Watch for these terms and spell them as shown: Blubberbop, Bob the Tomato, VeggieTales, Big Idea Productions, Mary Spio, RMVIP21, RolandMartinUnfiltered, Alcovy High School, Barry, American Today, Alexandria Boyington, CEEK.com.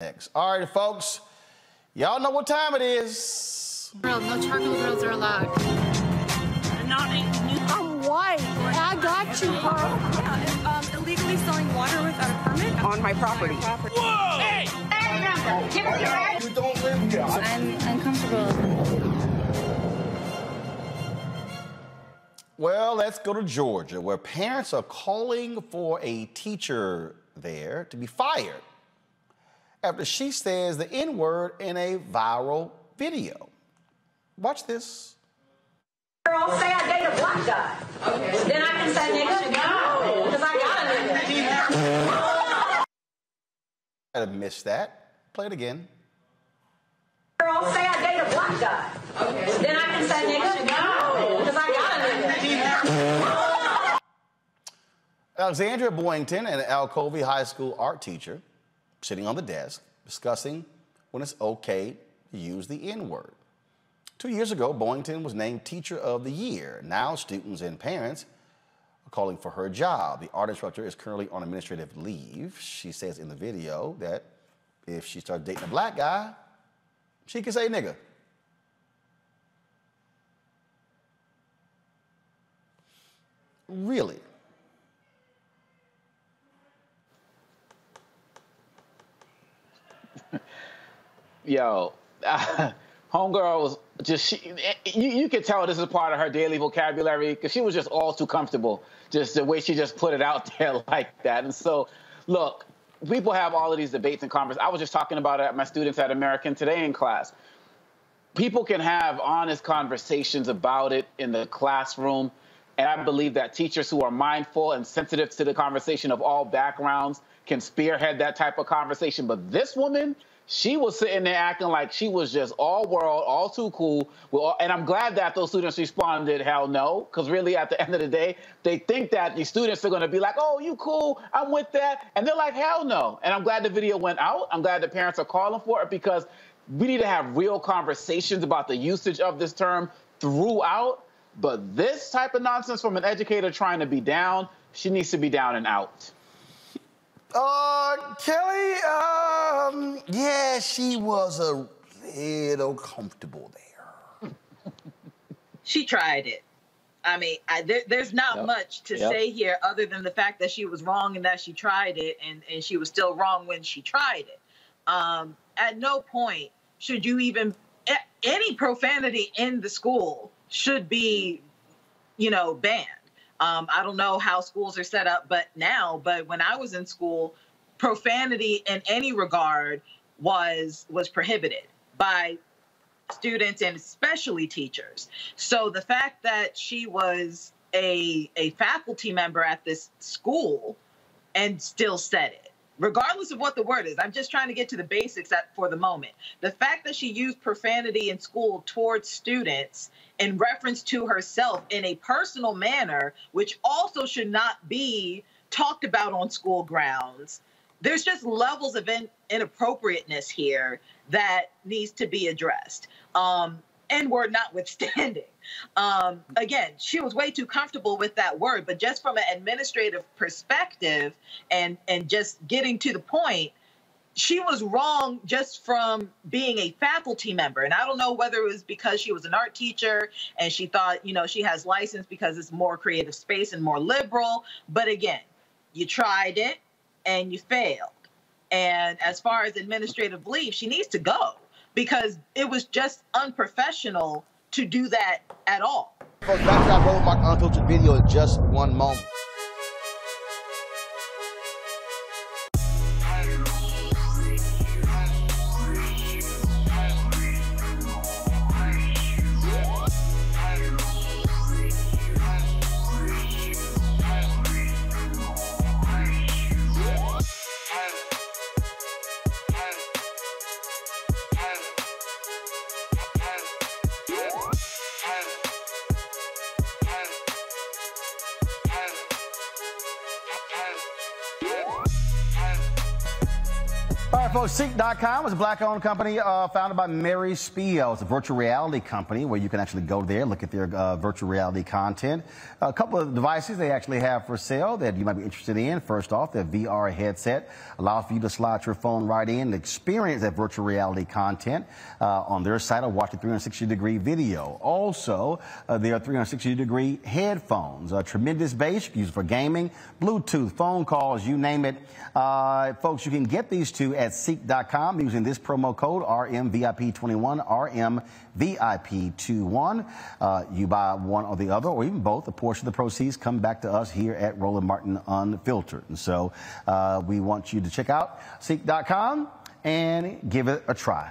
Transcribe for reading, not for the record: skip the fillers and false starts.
Next. All right, folks, y'all know what time it is. Girl, no charcoal girls are allowed. I'm white. I got you, Carl. Illegally selling water without a permit. On my property. Whoa! Hey! Give us your right. You don't live here. I'm uncomfortable. Well, let's go to Georgia, where parents are calling for a teacher there to be fired after she says the N-word in a viral video. Watch this. Girl, say I date a black guy. Okay. Then I can say nigga to God, because I got a nigga. I'd have missed that. Play it again. Girl, say I date a black guy. Okay. Then I can say nigga to God, because I got a nigga. Alexandria Boyington, an Alcovy High School art teacher, sitting on the desk, discussing when it's okay to use the N-word. 2 years ago, Boyington was named Teacher of the Year. Now students and parents are calling for her job. The art instructor is currently on administrative leave. She says in the video that if she starts dating a black guy, she can say nigga. Really? Yo, homegirl was just, you could tell this is part of her daily vocabulary because she was just all too comfortable, just the way she just put it out there like that. And so, look, people have all of these debates and conversations. I was just talking about it at my students at American Today in class. People can have honest conversations about it in the classroom. And I believe that teachers who are mindful and sensitive to the conversation of all backgrounds can spearhead that type of conversation. But this woman, she was sitting there acting like she was just all world, all too cool. And I'm glad that those students responded, hell no, because really at the end of the day, they think that the students are going to be like, oh, you cool, I'm with that. And they're like, hell no. And I'm glad the video went out. I'm glad the parents are calling for it because we need to have real conversations about the usage of this term throughout. But this type of nonsense from an educator trying to be down, she needs to be down and out. Kelly, yeah, she was a little comfortable there. She tried it. I mean, there's not much to say here other than the fact that she was wrong and that she tried it, and she was still wrong when she tried it. At no point should you even, any profanity in the school should be, you know, banned. I don't know how schools are set up but when I was in school, profanity in any regard was prohibited by students and especially teachers. So the fact that she was a faculty member at this school and still said it, regardless of what the word is, I'm just trying to get to the basics for the moment. The fact that she used profanity in school towards students in reference to herself in a personal manner, which also should not be talked about on school grounds. There's just levels of inappropriateness here that needs to be addressed. N-word notwithstanding. Again, she was way too comfortable with that word, but just from an administrative perspective and just getting to the point, she was wrong just from being a faculty member. And I don't know whether it was because she was an art teacher and she thought, you know, she has license because it's more creative space and more liberal. But again, you tried it and you failed. And as far as administrative leave, she needs to go because it was just unprofessional to do that at all. Folks, back to our RolandMartinUnfiltered video in just one moment. folks, CEEK.com is a black-owned company founded by Mary Spio. It's a virtual reality company where you can actually go there, look at their virtual reality content. A couple of devices they actually have for sale that you might be interested in. First off, their VR headset allows for you to slide your phone right in and experience that virtual reality content on their site or watch a 360-degree video. Also, their 360-degree headphones, a tremendous bass, used for gaming, Bluetooth, phone calls, you name it. Folks, you can get these two at CEEK.com using this promo code RMVIP21, RMVIP21. You buy one or the other, or even both. A portion of the proceeds come back to us here at Roland Martin Unfiltered. And so we want you to check out CEEK.com and give it a try.